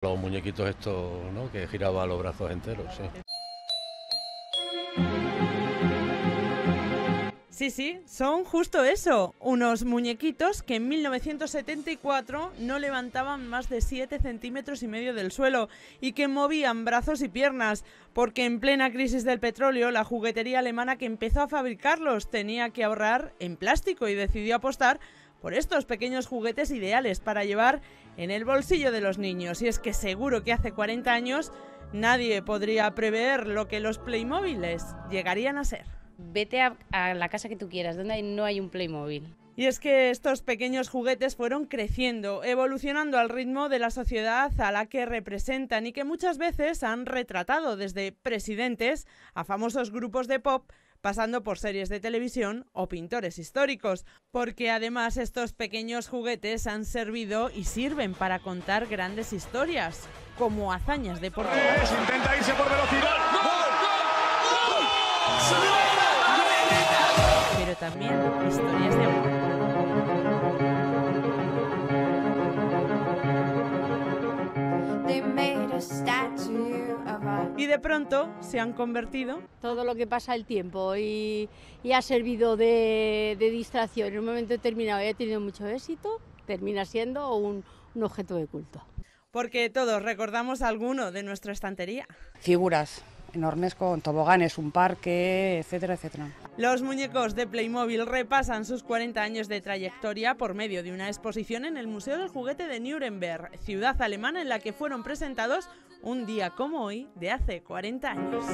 Los muñequitos estos, ¿no?, que giraban los brazos enteros, sí. Sí, son justo eso, unos muñequitos que en 1974 no levantaban más de 7,5 centímetros del suelo y que movían brazos y piernas, porque en plena crisis del petróleo la juguetería alemana que empezó a fabricarlos tenía que ahorrar en plástico y decidió apostar por estos pequeños juguetes ideales para llevar en el bolsillo de los niños. Y es que seguro que hace 40 años nadie podría prever lo que los Playmobiles llegarían a ser. Vete a la casa que tú quieras, donde no hay un Playmobil. Y es que estos pequeños juguetes fueron creciendo, evolucionando al ritmo de la sociedad a la que representan y que muchas veces han retratado desde presidentes a famosos grupos de pop, pasando por series de televisión o pintores históricos, porque además estos pequeños juguetes han servido y sirven para contar grandes historias, como hazañas deportivas. Intenta irse por velocidad. ¡Gol! ¡Gol! ¡Gol! Pero también historias de amor. Y de pronto se han convertido. Todo lo que pasa el tiempo y ha servido de distracción. En un momento determinado y ha tenido mucho éxito, termina siendo un objeto de culto. Porque todos recordamos alguno de nuestra estantería. Figuras enormes con toboganes, un parque, etcétera, etcétera. Los muñecos de Playmobil repasan sus 40 años de trayectoria por medio de una exposición en el Museo del Juguete de Nuremberg, ciudad alemana en la que fueron presentados un día como hoy de hace 40 años.